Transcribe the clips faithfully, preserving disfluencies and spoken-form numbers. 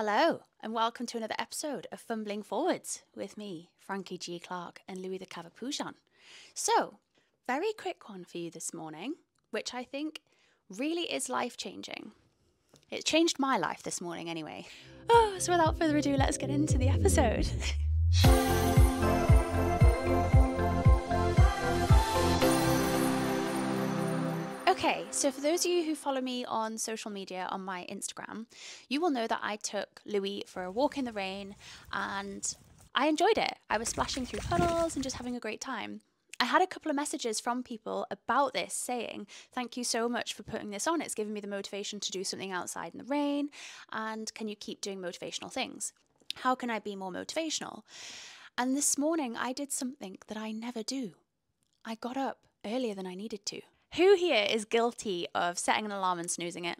Hello, and welcome to another episode of Fumbling Forwards with me, Frankie G. Clark, and Louis the Cavapoochan. So, very quick one for you this morning, which I think really is life-changing. It changed my life this morning anyway. Oh, so without further ado, let's get into the episode. Okay, so for those of you who follow me on social media, on my Instagram, you will know that I took Louis for a walk in the rain and I enjoyed it. I was splashing through puddles and just having a great time. I had a couple of messages from people about this saying, thank you so much for putting this on. It's given me the motivation to do something outside in the rain. And can you keep doing motivational things? How can I be more motivational? And this morning I did something that I never do. I got up earlier than I needed to. Who here is guilty of setting an alarm and snoozing it?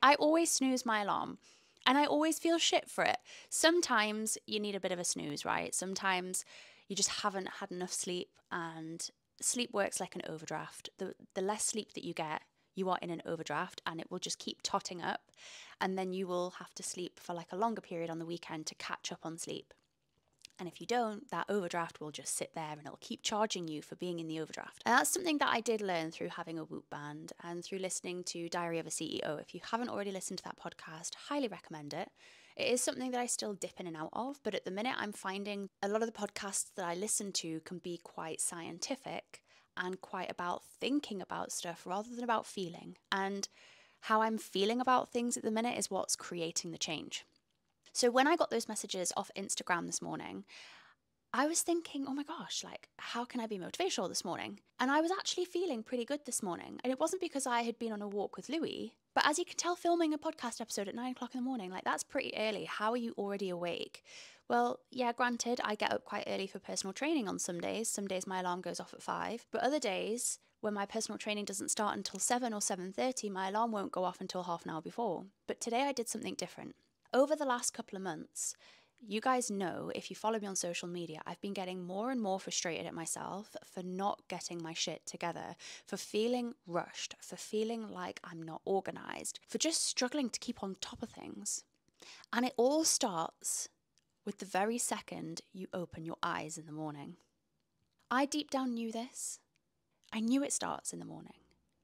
I always snooze my alarm and I always feel shit for it. Sometimes you need a bit of a snooze, right? Sometimes you just haven't had enough sleep, and sleep works like an overdraft. The, the less sleep that you get, you are in an overdraft and it will just keep totting up, and then you will have to sleep for like a longer period on the weekend to catch up on sleep. And if you don't, that overdraft will just sit there and it'll keep charging you for being in the overdraft. And that's something that I did learn through having a whoop band and through listening to Diary of a C E O. If you haven't already listened to that podcast, highly recommend it. It is something that I still dip in and out of, but at the minute I'm finding a lot of the podcasts that I listen to can be quite scientific and quite about thinking about stuff rather than about feeling. And how I'm feeling about things at the minute is what's creating the change. So when I got those messages off Instagram this morning, I was thinking, oh my gosh, like, how can I be motivational this morning? And I was actually feeling pretty good this morning. And it wasn't because I had been on a walk with Louis, but as you can tell, filming a podcast episode at nine o'clock in the morning, like, that's pretty early. How are you already awake? Well, yeah, granted, I get up quite early for personal training on some days. Some days my alarm goes off at five, but other days when my personal training doesn't start until seven or seven thirty, my alarm won't go off until half an hour before. But today I did something different. Over the last couple of months, you guys know, if you follow me on social media, I've been getting more and more frustrated at myself for not getting my shit together, for feeling rushed, for feeling like I'm not organized, for just struggling to keep on top of things. And it all starts with the very second you open your eyes in the morning. I deep down knew this. I knew it starts in the morning.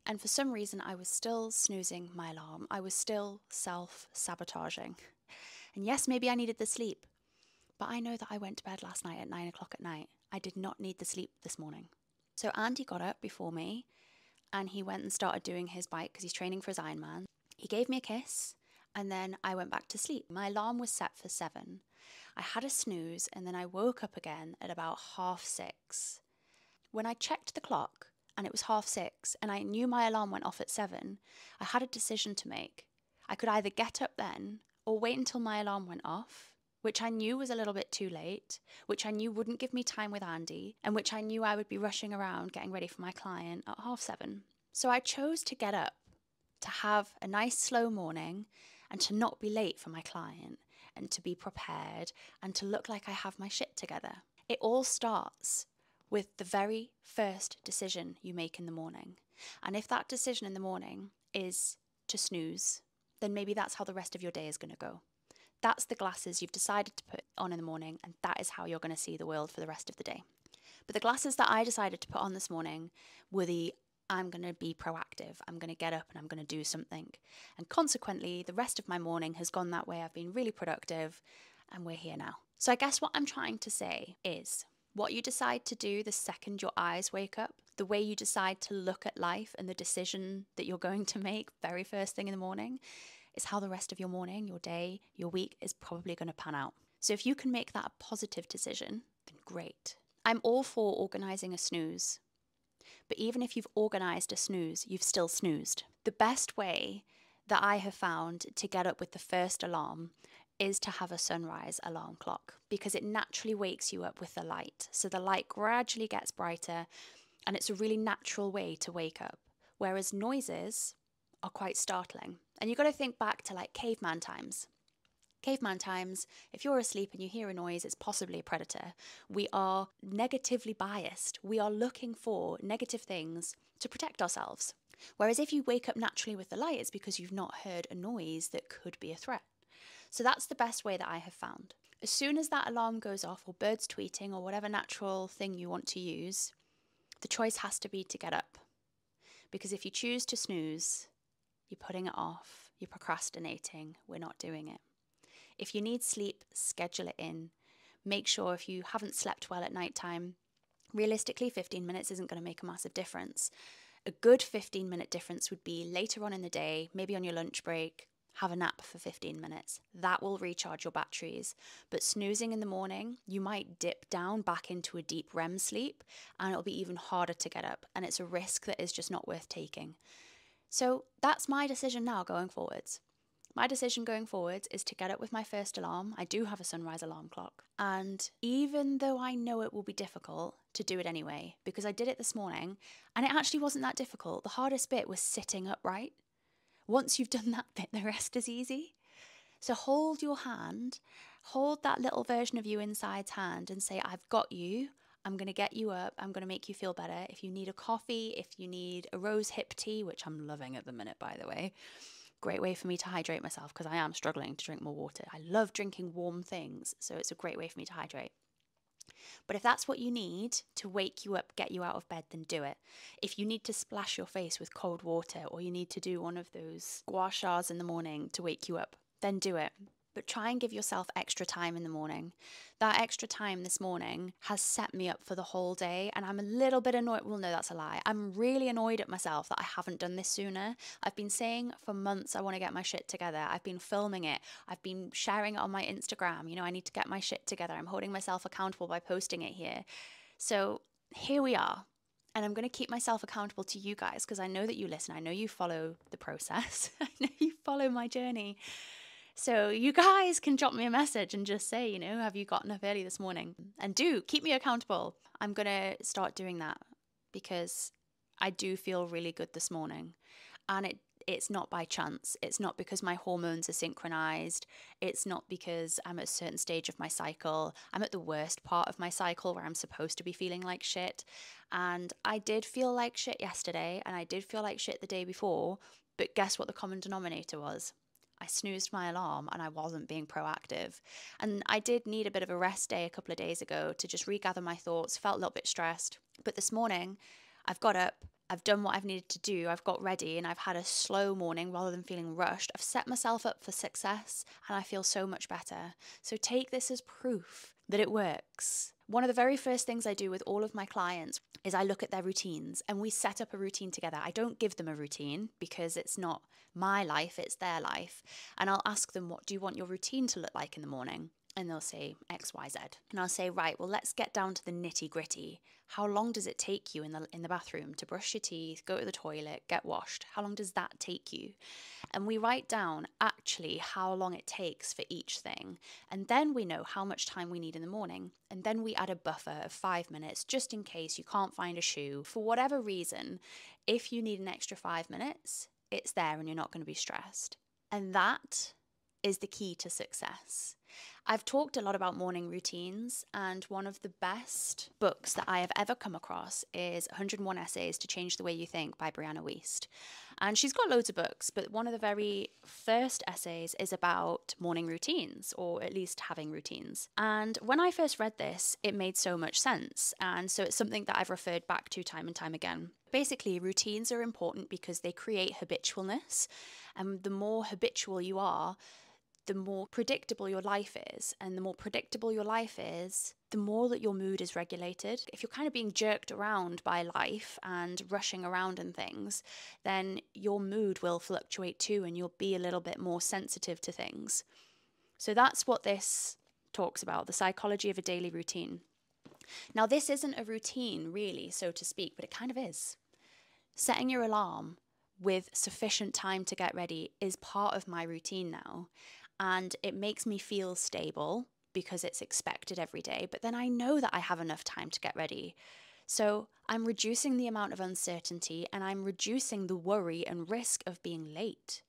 And for some reason, I was still snoozing my alarm. I was still self-sabotaging. And yes, maybe I needed the sleep, but I know that I went to bed last night at nine o'clock at night. I did not need the sleep this morning. So Andy got up before me and he went and started doing his bike because he's training for his Ironman. He gave me a kiss and then I went back to sleep. My alarm was set for seven. I had a snooze and then I woke up again at about half six. When I checked the clock and it was half six and I knew my alarm went off at seven, I had a decision to make. I could either get up then or wait until my alarm went off, which I knew was a little bit too late, which I knew wouldn't give me time with Andy, and which I knew I would be rushing around getting ready for my client at half seven. So I chose to get up, to have a nice slow morning, and to not be late for my client, and to be prepared, and to look like I have my shit together. It all starts with the very first decision you make in the morning. And if that decision in the morning is to snooze, then maybe that's how the rest of your day is going to go. That's the glasses you've decided to put on in the morning, and that is how you're going to see the world for the rest of the day. But the glasses that I decided to put on this morning were the, I'm going to be proactive, I'm going to get up and I'm going to do something. And consequently, the rest of my morning has gone that way. I've been really productive and we're here now. So I guess what I'm trying to say is, what you decide to do the second your eyes wake up, the way you decide to look at life and the decision that you're going to make very first thing in the morning is how the rest of your morning, your day, your week is probably going to pan out. So if you can make that a positive decision, then great. I'm all for organising a snooze. But even if you've organised a snooze, you've still snoozed. The best way that I have found to get up with the first alarm is to have a sunrise alarm clock, because it naturally wakes you up with the light. So the light gradually gets brighter and it's a really natural way to wake up. Whereas noises are quite startling. And you've got to think back to like caveman times. Caveman times, if you're asleep and you hear a noise, it's possibly a predator. We are negatively biased. We are looking for negative things to protect ourselves. Whereas if you wake up naturally with the light, it's because you've not heard a noise that could be a threat. So that's the best way that I have found. As soon as that alarm goes off, or birds tweeting, or whatever natural thing you want to use, the choice has to be to get up. Because if you choose to snooze, you're putting it off, you're procrastinating, we're not doing it. If you need sleep, schedule it in. Make sure if you haven't slept well at nighttime, realistically fifteen minutes isn't going to make a massive difference. A good fifteen minute difference would be later on in the day, maybe on your lunch break, have a nap for fifteen minutes. That will recharge your batteries. But snoozing in the morning, you might dip down back into a deep R E M sleep and it'll be even harder to get up. And it's a risk that is just not worth taking. So that's my decision now going forwards. My decision going forwards is to get up with my first alarm. I do have a sunrise alarm clock. And even though I know it will be difficult, to do it anyway, because I did it this morning and it actually wasn't that difficult. The hardest bit was sitting upright. Once you've done that bit, the rest is easy. So hold your hand, hold that little version of you inside's hand and say, I've got you. I'm going to get you up. I'm going to make you feel better. If you need a coffee, if you need a rose hip tea, which I'm loving at the minute, by the way. Great way for me to hydrate myself because I am struggling to drink more water. I love drinking warm things, so it's a great way for me to hydrate. But if that's what you need to wake you up, get you out of bed, then do it. If you need to splash your face with cold water or you need to do one of those gua shas in the morning to wake you up, then do it. But try and give yourself extra time in the morning. That extra time this morning has set me up for the whole day and I'm a little bit annoyed. Well, no, that's a lie. I'm really annoyed at myself that I haven't done this sooner. I've been saying for months I want to get my shit together. I've been filming it. I've been sharing it on my Instagram. You know, I need to get my shit together. I'm holding myself accountable by posting it here. So here we are. And I'm going to keep myself accountable to you guys because I know that you listen. I know you follow the process. I know you follow my journey. So you guys can drop me a message and just say, you know, have you gotten up early this morning? And do keep me accountable. I'm going to start doing that because I do feel really good this morning. And it it's not by chance. It's not because my hormones are synchronized. It's not because I'm at a certain stage of my cycle. I'm at the worst part of my cycle where I'm supposed to be feeling like shit. And I did feel like shit yesterday and I did feel like shit the day before. But guess what the common denominator was? I snoozed my alarm and I wasn't being proactive. And I did need a bit of a rest day a couple of days ago to just regather my thoughts, felt a little bit stressed. But this morning I've got up, I've done what I've needed to do, I've got ready and I've had a slow morning rather than feeling rushed. I've set myself up for success and I feel so much better. So take this as proof that it works. One of the very first things I do with all of my clients is I look at their routines and we set up a routine together. I don't give them a routine because it's not my life, it's their life. And I'll ask them, what do you want your routine to look like in the morning? And they'll say X, Y, Z. And I'll say, right, well, let's get down to the nitty gritty. How long does it take you in the in the bathroom to brush your teeth, go to the toilet, get washed? How long does that take you? And we write down actually how long it takes for each thing. And then we know how much time we need in the morning. And then we add a buffer of five minutes just in case you can't find a shoe. For whatever reason, if you need an extra five minutes, it's there and you're not going to be stressed. And that is the key to success. I've talked a lot about morning routines, and one of the best books that I have ever come across is one oh one Essays to Change the Way You Think by Brianna Wiest. And she's got loads of books, but one of the very first essays is about morning routines, or at least having routines. And when I first read this, it made so much sense. And so it's something that I've referred back to time and time again. Basically, routines are important because they create habitualness. And the more habitual you are, the more predictable your life is. And the more predictable your life is, the more that your mood is regulated. If you're kind of being jerked around by life and rushing around and things, then your mood will fluctuate too and you'll be a little bit more sensitive to things. So that's what this talks about, the psychology of a daily routine. Now, this isn't a routine really, so to speak, but it kind of is. Setting your alarm with sufficient time to get ready is part of my routine now. And it makes me feel stable because it's expected every day. But then I know that I have enough time to get ready. So I'm reducing the amount of uncertainty and I'm reducing the worry and risk of being late.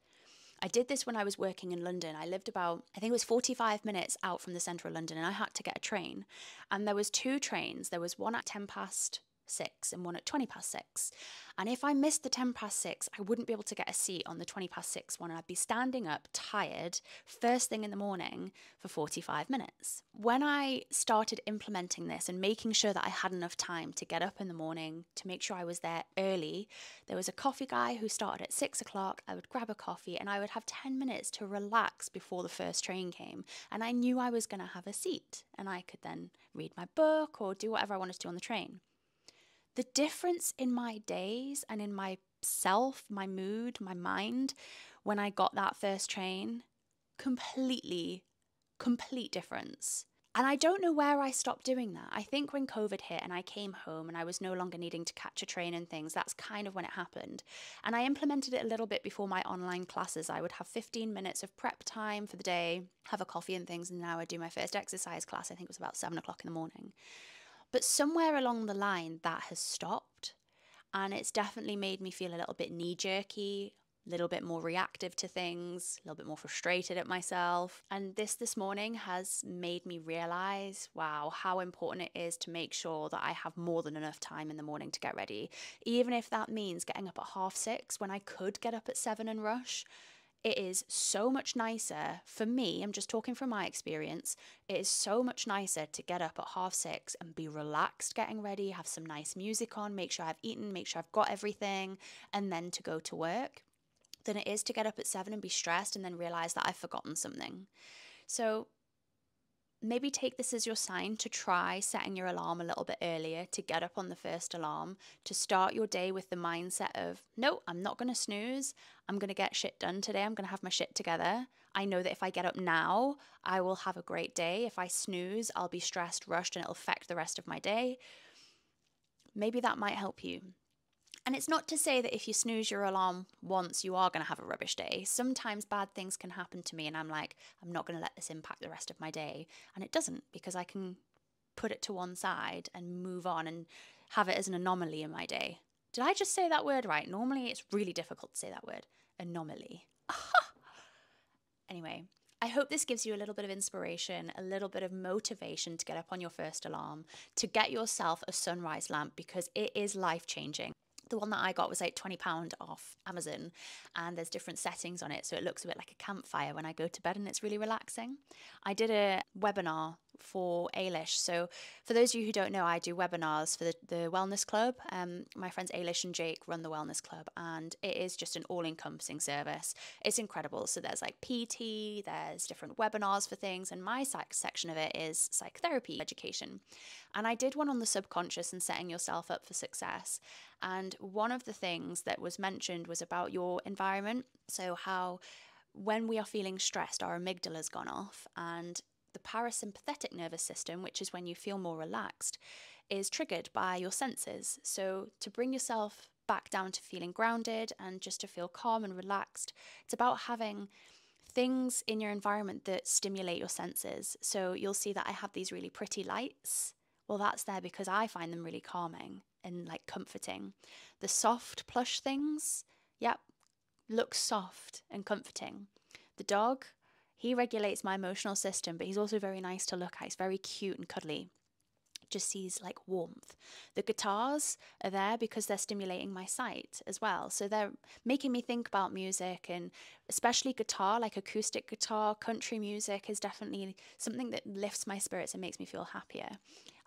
I did this when I was working in London. I lived about, I think it was forty-five minutes out from the central London and I had to get a train. And there was two trains. There was one at ten past six and one at twenty past six. And if I missed the ten past six, I wouldn't be able to get a seat on the twenty past six one, and I'd be standing up tired first thing in the morning for forty-five minutes. When I started implementing this and making sure that I had enough time to get up in the morning to make sure I was there early, there was a coffee guy who started at six o'clock. I would grab a coffee and I would have ten minutes to relax before the first train came. And I knew I was going to have a seat and I could then read my book or do whatever I wanted to do on the train. The difference in my days and in myself, my mood, my mind, when I got that first train, completely, complete difference. And I don't know where I stopped doing that. I think when COVID hit and I came home and I was no longer needing to catch a train and things, that's kind of when it happened. And I implemented it a little bit before my online classes. I would have fifteen minutes of prep time for the day, have a coffee and things, and now I do my first exercise class. I think it was about seven o'clock in the morning. But somewhere along the line, that has stopped, and it's definitely made me feel a little bit knee-jerky, a little bit more reactive to things, a little bit more frustrated at myself. And this this morning has made me realise, wow, how important it is to make sure that I have more than enough time in the morning to get ready. Even if that means getting up at half six when I could get up at seven and rush, it is so much nicer for me, I'm just talking from my experience, it is so much nicer to get up at half six and be relaxed getting ready, have some nice music on, make sure I've eaten, make sure I've got everything, and then to go to work, than it is to get up at seven and be stressed and then realise that I've forgotten something. So maybe take this as your sign to try setting your alarm a little bit earlier, to get up on the first alarm, to start your day with the mindset of, no, I'm not going to snooze. I'm going to get shit done today. I'm going to have my shit together. I know that if I get up now, I will have a great day. If I snooze, I'll be stressed, rushed, and it'll affect the rest of my day. Maybe that might help you. And it's not to say that if you snooze your alarm once, you are going to have a rubbish day. Sometimes bad things can happen to me and I'm like, I'm not going to let this impact the rest of my day. And it doesn't, because I can put it to one side and move on and have it as an anomaly in my day. Did I just say that word right? Normally it's really difficult to say that word. Anomaly. Anyway, I hope this gives you a little bit of inspiration, a little bit of motivation to get up on your first alarm, to get yourself a sunrise lamp, because it is life-changing. The one that I got was like twenty pounds off Amazon, and there's different settings on it, so it looks a bit like a campfire when I go to bed, and it's really relaxing. I did a webinar for Ailish. So for those of you who don't know, I do webinars for the, the Wellness Club. Um, my friends Ailish and Jake run the Wellness Club, and it is just an all-encompassing service. It's incredible. So there's like P T, there's different webinars for things, and my psych section of it is psychotherapy education. And I did one on the subconscious and setting yourself up for success. And one of the things that was mentioned was about your environment. So how when we are feeling stressed, our amygdala's gone off, and the parasympathetic nervous system, which is when you feel more relaxed, is triggered by your senses. So to bring yourself back down to feeling grounded and just to feel calm and relaxed, it's about having things in your environment that stimulate your senses. So you'll see that I have these really pretty lights. Well, that's there because I find them really calming and like comforting. The soft plush things, yep, look soft and comforting. The dog, he regulates my emotional system, but he's also very nice to look at. He's very cute and cuddly. Just sees like warmth. The guitars are there because they're stimulating my sight as well. So they're making me think about music, and especially guitar, like acoustic guitar, country music is definitely something that lifts my spirits and makes me feel happier.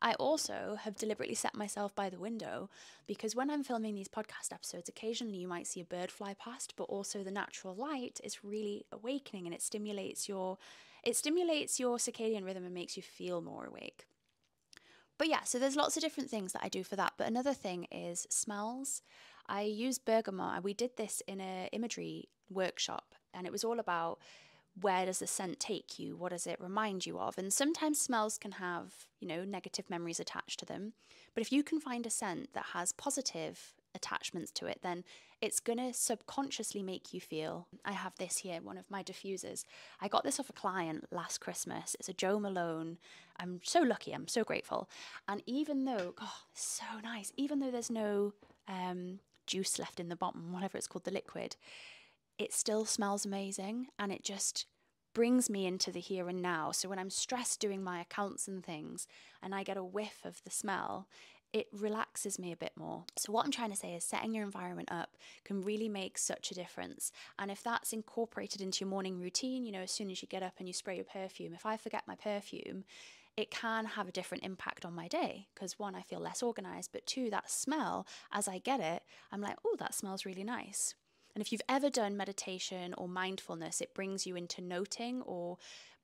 I also have deliberately set myself by the window, because when I'm filming these podcast episodes, occasionally you might see a bird fly past, but also the natural light is really awakening, and it stimulates your it stimulates your circadian rhythm and makes you feel more awake. But yeah, so there's lots of different things that I do for that. But another thing is smells. I use bergamot. We did this in an imagery workshop, and it was all about, where does the scent take you? What does it remind you of? And sometimes smells can have, you know, negative memories attached to them. But if you can find a scent that has positive attachments to it, then it's going to subconsciously make you feel. I have this here, one of my diffusers. I got this off a client last Christmas. It's a Jo Malone. I'm so lucky. I'm so grateful. And even though, oh, so nice. Even though there's no um, juice left in the bottom, whatever it's called, the liquid, it still smells amazing, and it just brings me into the here and now. So when I'm stressed doing my accounts and things and I get a whiff of the smell, it relaxes me a bit more. So what I'm trying to say is setting your environment up can really make such a difference. And if that's incorporated into your morning routine, you know, as soon as you get up and you spray your perfume, if I forget my perfume, it can have a different impact on my day because one, I feel less organized, but two, that smell, as I get it, I'm like, oh, that smells really nice. And if you've ever done meditation or mindfulness, it brings you into noting or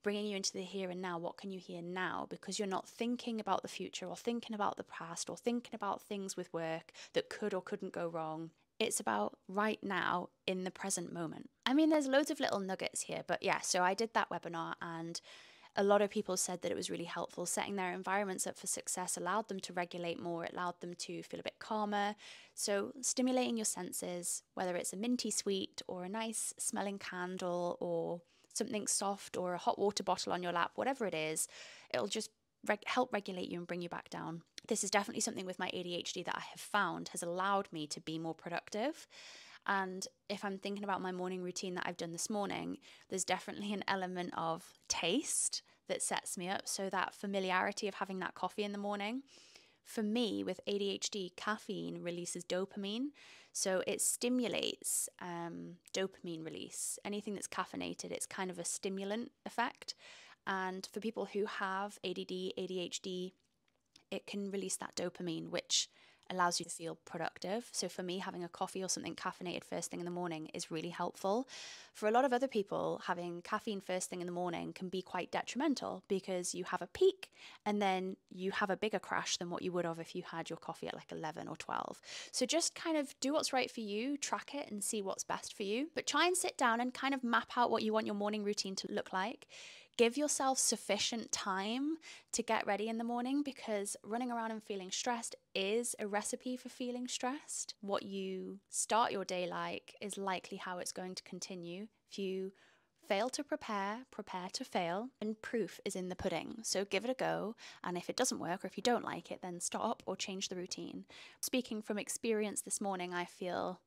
bringing you into the here and now. What can you hear now? Because you're not thinking about the future or thinking about the past or thinking about things with work that could or couldn't go wrong. It's about right now in the present moment. I mean, there's loads of little nuggets here, but yeah, so I did that webinar and a lot of people said that it was really helpful. Setting their environments up for success allowed them to regulate more, it allowed them to feel a bit calmer. So stimulating your senses, whether it's a minty sweet or a nice smelling candle or something soft or a hot water bottle on your lap, whatever it is, it'll just reg- help regulate you and bring you back down. This is definitely something with my A D H D that I have found has allowed me to be more productive. And if I'm thinking about my morning routine that I've done this morning, there's definitely an element of taste that sets me up. So that familiarity of having that coffee in the morning. For me, with A D H D, caffeine releases dopamine. So it stimulates um, dopamine release. Anything that's caffeinated, it's kind of a stimulant effect. And for people who have A D D, A D H D, it can release that dopamine, which allows you to feel productive. So for me, having a coffee or something caffeinated first thing in the morning is really helpful. For a lot of other people, having caffeine first thing in the morning can be quite detrimental because you have a peak and then you have a bigger crash than what you would have if you had your coffee at like eleven or twelve. So just kind of do what's right for you, track it and see what's best for you. But try and sit down and kind of map out what you want your morning routine to look like. Give yourself sufficient time to get ready in the morning because running around and feeling stressed is a recipe for feeling stressed. What you start your day like is likely how it's going to continue. If you fail to prepare, prepare to fail, and proof is in the pudding. So give it a go, and if it doesn't work or if you don't like it, then stop or change the routine. Speaking from experience this morning, I feel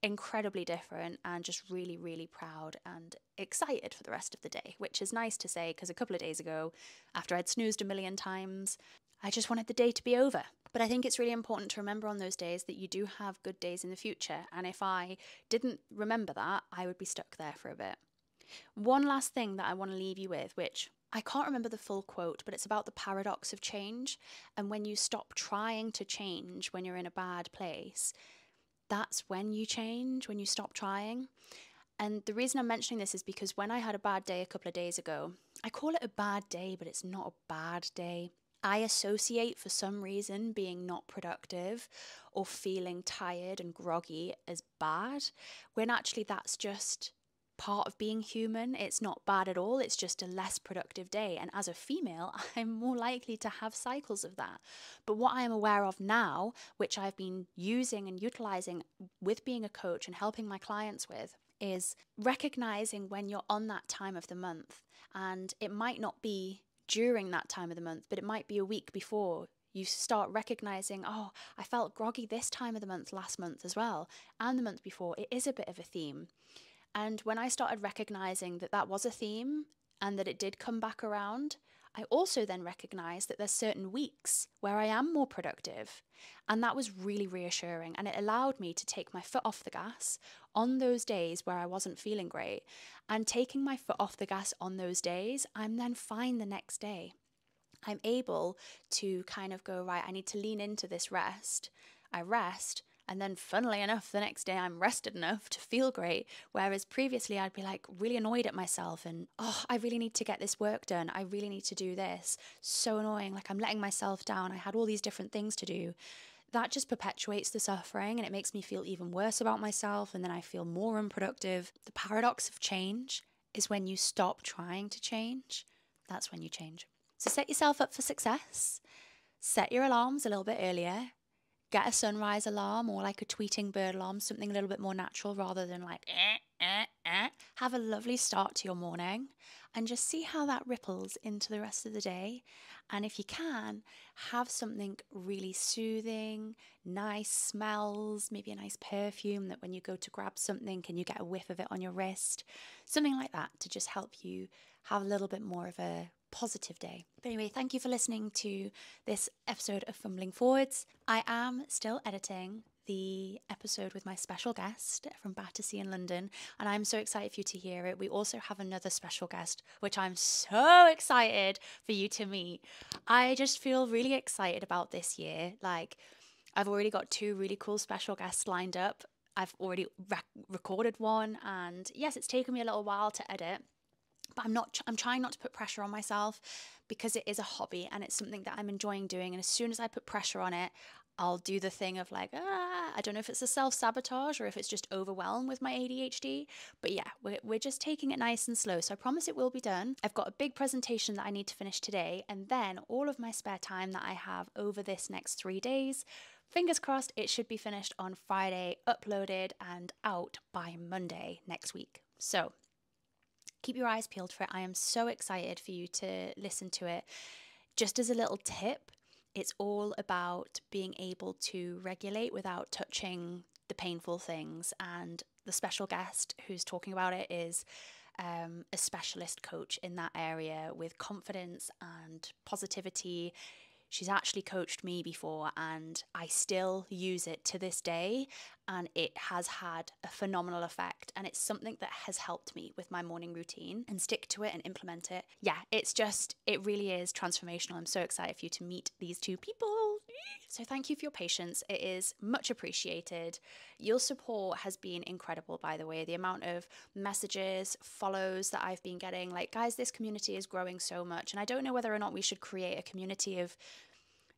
incredibly different and just really, really proud and excited for the rest of the day, which is nice to say because a couple of days ago, after I'd snoozed a million times, I just wanted the day to be over. But I think it's really important to remember on those days that you do have good days in the future. And if I didn't remember that, I would be stuck there for a bit. One last thing that I want to leave you with, which I can't remember the full quote, but it's about the paradox of change. And when you stop trying to change when you're in a bad place, that's when you change, when you stop trying. And the reason I'm mentioning this is because when I had a bad day a couple of days ago, I call it a bad day, but it's not a bad day. I associate for some reason being not productive or feeling tired and groggy as bad, when actually that's just part of being human. It's not bad at all. It's just a less productive day. And as a female, I'm more likely to have cycles of that. But what I am aware of now, which I've been using and utilizing with being a coach and helping my clients with, is recognizing when you're on that time of the month. And it might not be during that time of the month, but it might be a week before. You start recognizing, oh, I felt groggy this time of the month last month as well, and the month before. It is a bit of a theme. And when I started recognizing that that was a theme and that it did come back around, I also then recognized that there's certain weeks where I am more productive. And that was really reassuring. And it allowed me to take my foot off the gas on those days where I wasn't feeling great. And taking my foot off the gas on those days, I'm then fine the next day. I'm able to kind of go, right, I need to lean into this rest. I rest. And then funnily enough, the next day I'm rested enough to feel great. Whereas previously I'd be like really annoyed at myself and, oh, I really need to get this work done. I really need to do this. So annoying. Like I'm letting myself down. I had all these different things to do. That just perpetuates the suffering and it makes me feel even worse about myself. And then I feel more unproductive. The paradox of change is when you stop trying to change, that's when you change. So set yourself up for success. Set your alarms a little bit earlier. Get a sunrise alarm or like a tweeting bird alarm, something a little bit more natural rather than like, eh, eh, eh. Have a lovely start to your morning and just see how that ripples into the rest of the day. And if you can, have something really soothing, nice smells, maybe a nice perfume that when you go to grab something, can you get a whiff of it on your wrist? Something like that to just help you have a little bit more of a positive day. But anyway, thank you for listening to this episode of Fumbling Forwards. I am still editing the episode with my special guest from Battersea in London, and I'm so excited for you to hear it. We also have another special guest, which I'm so excited for you to meet. I just feel really excited about this year. Like, I've already got two really cool special guests lined up. I've already rec recorded one, and yes, it's taken me a little while to edit, but I'm not, I'm trying not to put pressure on myself, because it is a hobby and it's something that I'm enjoying doing. And as soon as I put pressure on it, I'll do the thing of like, ah, I don't know if it's a self-sabotage or if it's just overwhelmed with my A D H D. But yeah, we're, we're just taking it nice and slow. So I promise it will be done. I've got a big presentation that I need to finish today, and then all of my spare time that I have over this next three days, fingers crossed, it should be finished on Friday, uploaded and out by Monday next week. So keep your eyes peeled for it. I am so excited for you to listen to it. Just as a little tip, it's all about being able to regulate without touching the painful things. And the special guest who's talking about it is um, a specialist coach in that area with confidence and positivity. She's actually coached me before, and I still use it to this day, and it has had a phenomenal effect, and it's something that has helped me with my morning routine. And stick to it and implement it. Yeah, it's just, it really is transformational. I'm so excited for you to meet these two people. So thank you for your patience. It is much appreciated. Your support has been incredible, by the way. The amount of messages, follows that I've been getting, like, guys, this community is growing so much. And I don't know whether or not we should create a community of,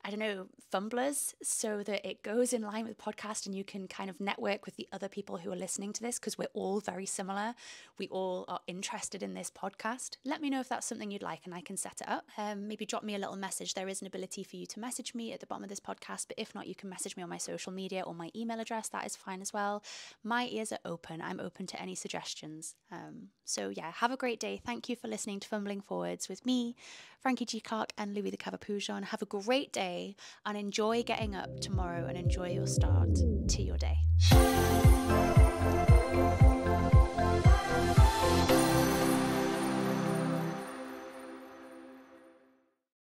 I don't know, fumblers, so that it goes in line with the podcast and you can kind of network with the other people who are listening to this, because we're all very similar. We all are interested in this podcast. Let me know if that's something you'd like and I can set it up. Um, maybe drop me a little message. There is an ability for you to message me at the bottom of this podcast, but if not, you can message me on my social media or my email address. That is fine as well. My ears are open. I'm open to any suggestions. Um, so yeah, have a great day. Thank you for listening to Fumbling Forwards with me, Frankie G. Clark, and Louis the Cavapoochan. Have a great day, and enjoy getting up tomorrow, and enjoy your start to your day.